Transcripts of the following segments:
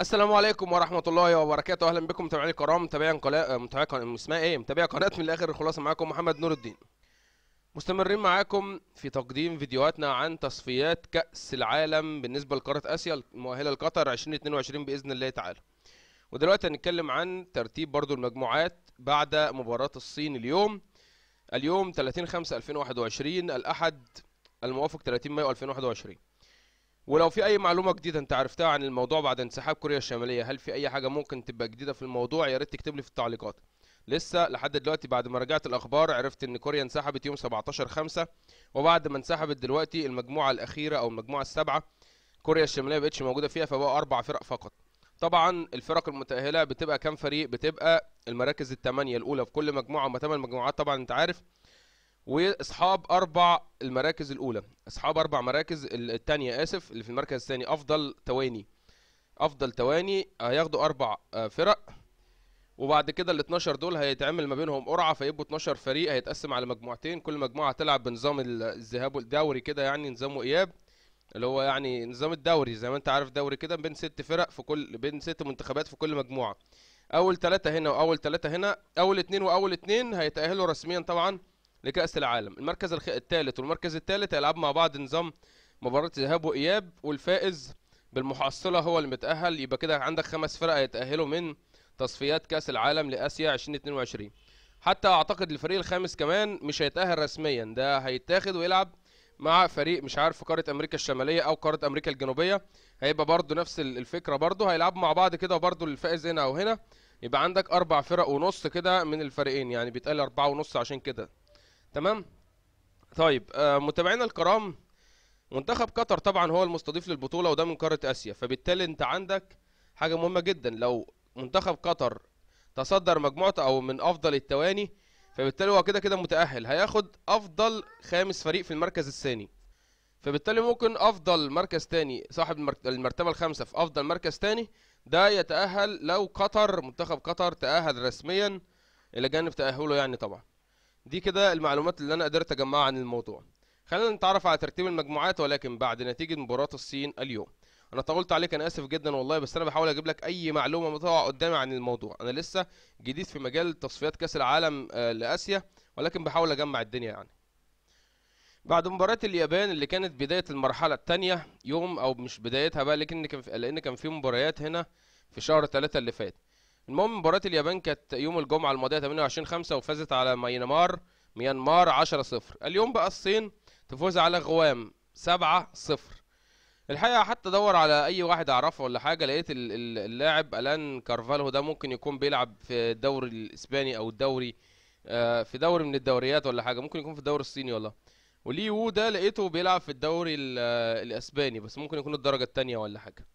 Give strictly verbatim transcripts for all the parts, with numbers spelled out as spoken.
السلام عليكم ورحمه الله وبركاته، اهلا بكم متابعينا الكرام، متابعين قناه متابعين اسمها ايه متابعين قناه من الاخر. الخلاصه معاكم محمد نور الدين، مستمرين معاكم في تقديم فيديوهاتنا عن تصفيات كاس العالم بالنسبه لقاره اسيا المؤهله لقطر ألفين واثنين وعشرين باذن الله تعالى. ودلوقتي هنتكلم عن ترتيب برضو المجموعات بعد مباراه الصين اليوم اليوم ثلاثين خمسة ألفين وواحد وعشرين الاحد الموافق ثلاثين مايو ألفين وواحد وعشرين. ولو في اي معلومه جديده انت عرفتها عن الموضوع بعد انسحاب كوريا الشماليه، هل في اي حاجه ممكن تبقى جديده في الموضوع، يا ريت تكتب لي في التعليقات. لسه لحد دلوقتي بعد ما رجعت الاخبار عرفت ان كوريا انسحبت يوم سبعتاشر خمسة، وبعد ما انسحبت دلوقتي المجموعه الاخيره او المجموعه السابعه كوريا الشماليه مبقتش موجوده فيها، فبقى اربع فرق فقط. طبعا الفرق المتاهله بتبقى كام فريق؟ بتبقى المراكز الثمانيه الاولى في كل مجموعه، هم ثمان مجموعات طبعا انت عارف، واصحاب اربع المراكز الاولى، اصحاب اربع مراكز الثانيه اسف اللي في المركز الثاني افضل تواني افضل تواني هياخدوا اربع فرق، وبعد كده ال اتناشر دول هيتعمل ما بينهم قرعه فيبقوا اتناشر فريق، هيتقسم على مجموعتين، كل مجموعه هتلعب بنظام الذهاب والدوري كده، يعني نظام واياب اللي هو يعني نظام الدوري زي ما انت عارف، دوري كده بين ست فرق في كل بين ست منتخبات في كل مجموعه، اول ثلاثه هنا واول ثلاثه هنا، اول اثنين واول اثنين هيتاهلوا رسميا طبعا لكأس العالم. المركز الثالث والمركز الثالث هيلعبوا مع بعض نظام مباراة ذهاب وإياب، والفائز بالمحصلة هو اللي متأهل، يبقى كده عندك خمس فرق هيتأهلوا من تصفيات كأس العالم لآسيا ألفين واثنين وعشرين. حتى أعتقد الفريق الخامس كمان مش هيتأهل رسميا، ده هيتاخد ويلعب مع فريق مش عارف في قارة أمريكا الشمالية أو قارة أمريكا الجنوبية، هيبقى برضو نفس الفكرة، برضو هيلعبوا مع بعض كده، وبرضو الفائز هنا أو هنا، يبقى عندك أربع فرق ونص كده من الفريقين، يعني بيتقال أربعة ونص عشان كده. تمام. طيب آه متابعينا الكرام، منتخب قطر طبعا هو المستضيف للبطوله وده من قاره اسيا، فبالتالي انت عندك حاجه مهمه جدا، لو منتخب قطر تصدر مجموعته او من افضل التواني فبالتالي هو كده كده متاهل، هياخد افضل خامس فريق في المركز الثاني، فبالتالي ممكن افضل مركز ثاني صاحب المرتبه الخامسه في افضل مركز ثاني ده يتاهل، لو قطر منتخب قطر تاهل رسميا الى جانب تاهله يعني. طبعا دي كده المعلومات اللي انا قدرت اجمعها عن الموضوع. خلينا نتعرف على ترتيب المجموعات ولكن بعد نتيجه مباراه الصين اليوم. انا طولت عليك، انا اسف جدا والله، بس انا بحاول اجيب لك اي معلومه تقع قدامي عن الموضوع، انا لسه جديد في مجال تصفيات كاس العالم لاسيا ولكن بحاول اجمع الدنيا يعني. بعد مباراه اليابان اللي كانت بدايه المرحله الثانيه يوم او مش بدايتها بقى، لكن كان لان كان في مباريات هنا في شهر ثلاثة اللي فات. المهم مباراة اليابان كانت يوم الجمعة الماضية ثمانية وعشرين خمسة وفازت على ميانمار ميانمار عشرة صفر. اليوم بقى الصين تفوز على غوام سبعة صفر. الحقيقة حتى ادور على أي واحد أعرفه ولا حاجة، لقيت اللاعب ألان كارفالو ده ممكن يكون بيلعب في الدوري الإسباني أو الدوري في دوري من الدوريات ولا حاجة، ممكن يكون في الدوري الصيني والله. وليو ده لقيته بيلعب في الدوري الإسباني بس ممكن يكون الدرجة التانية ولا حاجة.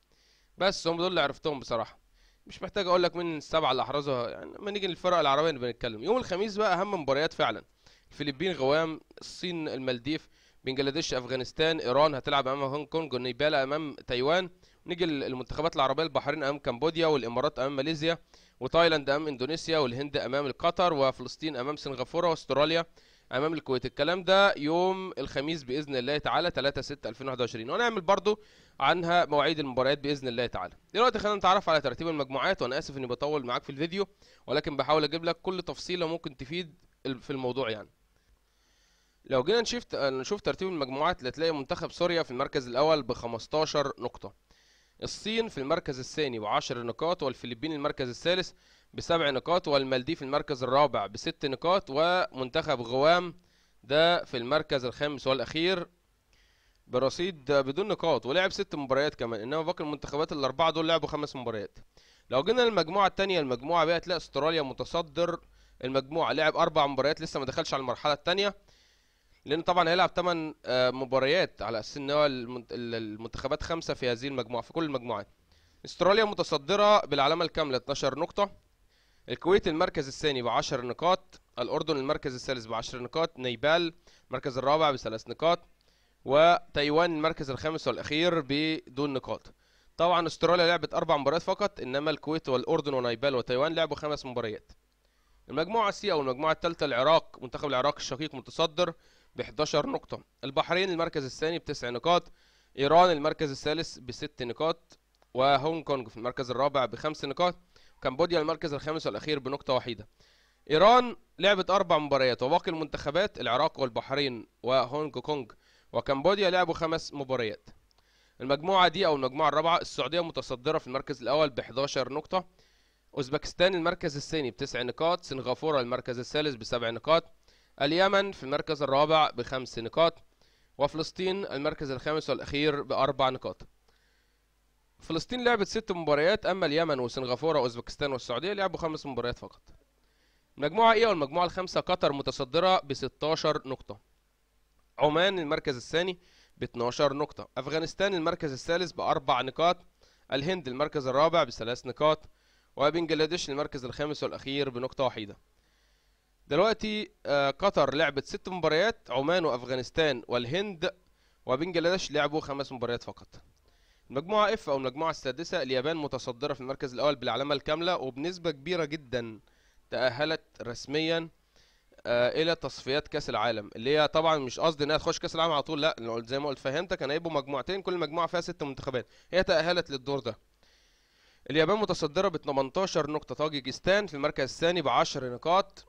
بس هم دول اللي عرفتهم بصراحة، مش محتاج اقول لك مين السبعه اللي احرزها يعني، لما نيجي للفرق العربيه نبقى نتكلم. يوم الخميس بقى اهم مباريات فعلا، الفلبين غوام، الصين المالديف، بنجلاديش افغانستان، ايران هتلعب امام هونج كونج، ونيبال امام تايوان، نيجي للمنتخبات العربيه البحرين امام كمبوديا، والامارات امام ماليزيا، وتايلاند امام اندونيسيا، والهند امام قطر، وفلسطين امام سنغافوره، واستراليا امام الكويت. الكلام ده يوم الخميس باذن الله تعالى ثلاثة ستة ألفين وواحد وعشرين، وهنعمل برضو عنها مواعيد المباريات باذن الله تعالى. دلوقتي خلينا نتعرف على ترتيب المجموعات، وانا اسف اني بطول معاك في الفيديو ولكن بحاول اجيب لك كل تفصيله ممكن تفيد في الموضوع يعني. لو جينا نشوف نشوف ترتيب المجموعات اللي هتلاقي منتخب سوريا في المركز الاول ب خمستاشر نقطه، الصين في المركز الثاني ب عشر نقاط، والفلبين المركز الثالث بسبع نقاط، والمالديف المركز الرابع بست نقاط، ومنتخب غوام ده في المركز الخامس والاخير برصيد بدون نقاط، ولعب ست مباريات كمان، انما باقي المنتخبات الاربعه دول لعبوا خمس مباريات. لو جينا للمجموعه الثانيه، المجموعه بقى تلاقي استراليا متصدر المجموعه، لعب اربع مباريات لسه ما دخلش على المرحله الثانيه، لان طبعا هيلعب ثمان مباريات على اساس ان هو المنتخبات خمسه في هذه المجموعه في كل المجموعات. استراليا متصدره بالعلامه الكامله اتناشر نقطه، الكويت المركز الثاني بعشر نقاط، الأردن المركز الثالث بعشر نقاط، نيبال المركز الرابع بثلاث نقاط، وتايوان المركز الخامس والأخير بدون نقاط. طبعا استراليا لعبت أربع مباريات فقط، إنما الكويت والأردن ونيبال وتايوان لعبوا خمس مباريات. المجموعة السي أو المجموعة الثالثة، العراق منتخب العراق الشقيق متصدر ب حداشر نقطة، البحرين المركز الثاني بتسع نقاط، إيران المركز الثالث بست نقاط، وهونج كونج في المركز الرابع بخمس نقاط، وكمبوديا المركز الخامس والأخير بنقطة واحدة. إيران لعبت أربع مباريات، وباقي المنتخبات العراق والبحرين وهونج كونج وكمبوديا لعبوا خمس مباريات. المجموعة دي أو المجموعة الرابعة، السعودية متصدرة في المركز الأول ب إحدى عشرة نقطة، أوزبكستان المركز الثاني بتسع نقاط، سنغافورة المركز الثالث بسبع نقاط، اليمن في المركز الرابع بخمس نقاط، وفلسطين المركز الخامس والأخير بأربع نقاط. فلسطين لعبت ست مباريات، أما اليمن وسنغافورة وأوزبكستان والسعودية لعبوا خمس مباريات فقط. المجموعة إيه والمجموعة الخامسة، قطر متصدرة ب ستة عشر نقطة، عمان المركز الثاني ب اثنا عشر نقطة، أفغانستان المركز الثالث بأربع نقاط، الهند المركز الرابع بثلاث نقاط، وبنجلاديش المركز الخامس والأخير بنقطة واحدة. دلوقتي قطر لعبت ست مباريات، عمان وأفغانستان والهند وبنجلاديش لعبوا خمس مباريات فقط. المجموعة اف أو المجموعة السادسة، اليابان متصدرة في المركز الأول بالعلامة الكاملة، وبنسبة كبيرة جدا تأهلت رسميا الى تصفيات كاس العالم، اللي هي طبعا مش قصدي انها تخش كاس العالم على طول، لا زي ما قلت فهمتك انا، هيبقوا مجموعتين كل مجموعه فيها ست منتخبات، هي تاهلت للدور ده. اليابان متصدره ب ثمانية عشر نقطه، طاجيكستان في المركز الثاني ب عشر نقاط،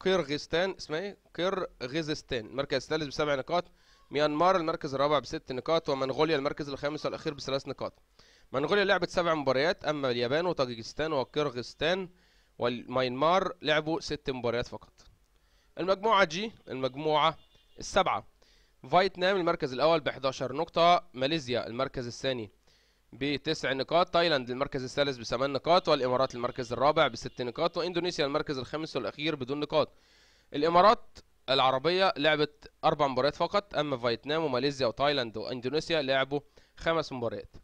قرغيزستان اسمها ايه؟ قرغيزستان المركز الثالث بسبع نقاط، ميانمار المركز الرابع بست نقاط، ومنغوليا المركز الخامس والاخير بثلاث نقاط. منغوليا لعبت سبع مباريات، اما اليابان وطاجيكستان وقرغيزستان وميانمار لعبوا ست مباريات فقط. المجموعة جي المجموعة السبعة، فيتنام المركز الأول ب إحدى عشرة نقطة، ماليزيا المركز الثاني بتسع نقاط، تايلاند المركز الثالث بثمان نقاط، والإمارات المركز الرابع بست نقاط، وإندونيسيا المركز الخامس والأخير بدون نقاط. الإمارات العربية لعبت أربع مباريات فقط، أما فيتنام وماليزيا وتايلاند وإندونيسيا لعبوا خمس مباريات.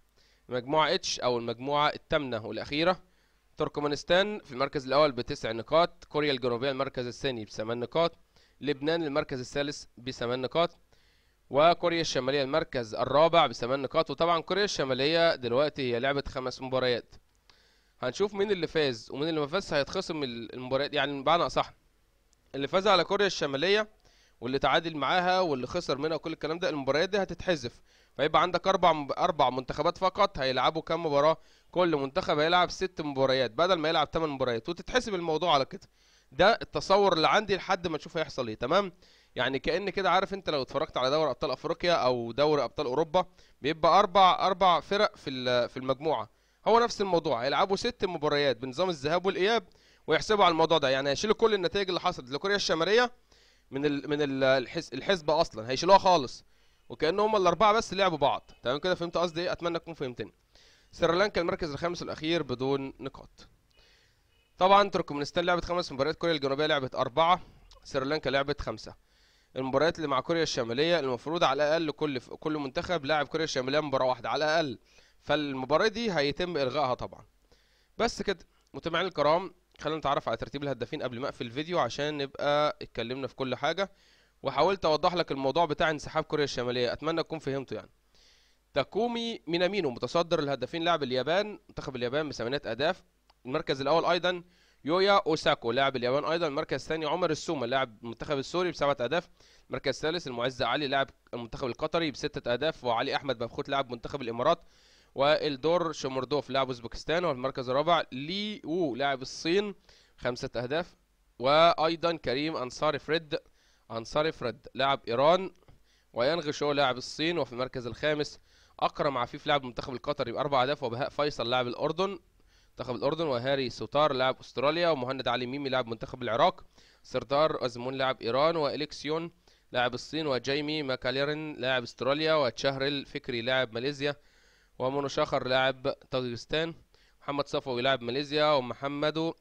المجموعة اتش أو المجموعة الثامنة والأخيرة، تركمانستان في المركز الأول بتسع نقاط، كوريا الجنوبية المركز الثاني بثمان نقاط، لبنان المركز الثالث بثمان نقاط، وكوريا الشمالية المركز الرابع بثمان نقاط. وطبعا كوريا الشمالية دلوقتي هي لعبت خمس مباريات، هنشوف مين اللي فاز ومين اللي ما فازش، هيتخصم المباريات، يعني بمعنى أصح اللي فاز على كوريا الشمالية واللي تعادل معاها واللي خسر منها وكل الكلام ده، المباريات دي هتتحذف، فيبقى عندك أربع أربع منتخبات فقط هيلعبوا كام مباراة، كل منتخب هيلعب ست مباريات بدل ما يلعب ثمان مباريات، وتتحسب الموضوع على كده. ده التصور اللي عندي لحد ما نشوف هيحصل ايه، تمام؟ يعني كأن كده، عارف انت لو اتفرجت على دوري ابطال افريقيا او دوري ابطال اوروبا، بيبقى اربع اربع فرق في في المجموعه، هو نفس الموضوع، هيلعبوا ست مباريات بنظام الذهاب والاياب ويحسبوا على الموضوع ده، يعني هيشيلوا كل النتائج اللي حصلت لكوريا الشماليه من ال من الحسبه اصلا، هيشيلوها خالص، وكأن هم الاربعه بس لعبوا بعض، تمام كده؟ فهمت قصدي ايه؟ اتمنى تكون فهمتني. سريلانكا المركز الخامس الأخير بدون نقاط. طبعا تركمانستان لعبت خمس مباريات، كوريا الجنوبية لعبت أربعة، سريلانكا لعبت خمسة. المباريات اللي مع كوريا الشمالية المفروض على الأقل كل كل منتخب لاعب كوريا الشمالية مباراة واحدة على الأقل، فالمباراة دي هيتم إلغائها طبعا. بس كده متابعين الكرام، خلينا نتعرف على ترتيب الهدافين قبل ما أقفل الفيديو عشان نبقى اتكلمنا في كل حاجة، وحاولت أوضح لك الموضوع بتاع انسحاب كوريا الشمالية، أتمنى تكون فهمته يعني. تاكومي مينامينو متصدر الهدافين، لاعب اليابان منتخب اليابان بثمانية أهداف. المركز الأول أيضا يويا أوساكو لاعب اليابان أيضا. المركز الثاني عمر السومة لاعب المنتخب السوري بسبعة أهداف. المركز الثالث المعزة علي لاعب المنتخب القطري بستة أهداف، وعلي أحمد ببخوت لاعب منتخب الإمارات. والدور شمردوف لاعب أوزبكستان. والمركز الرابع ليو لاعب الصين خمسة أهداف. وأيضا كريم أنصاري فريد أنصاري فريد لاعب إيران ويانغ شو لاعب الصين. وفي المركز الخامس أقرم عفيف لاعب المنتخب القطري بأربع أهداف، وبهاء فيصل لاعب الأردن منتخب الأردن، وهاري سوتار لاعب أستراليا، ومهند علي ميمي لاعب منتخب العراق، سرتار أزمون لاعب إيران، وإليكسيون لاعب الصين، وجايمي ماكاليرن لاعب أستراليا، وتشهر الفكري لاعب ماليزيا، ومنو شخر لاعب طاجيكستان، محمد صفوي لاعب ماليزيا، ومحمدو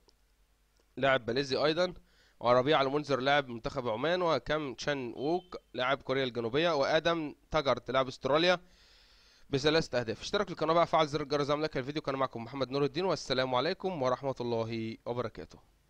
لاعب ماليزي أيضا، وربيع المنذر لاعب منتخب عمان، وكام تشان ووك لاعب كوريا الجنوبية، وآدم تاجرت لاعب استراليا بثلاثة أهداف. اشترك في القناة بقى، فعل زر الجرس، اعمل لايك للفيديو. كان معكم محمد نور الدين، والسلام عليكم ورحمة الله وبركاته.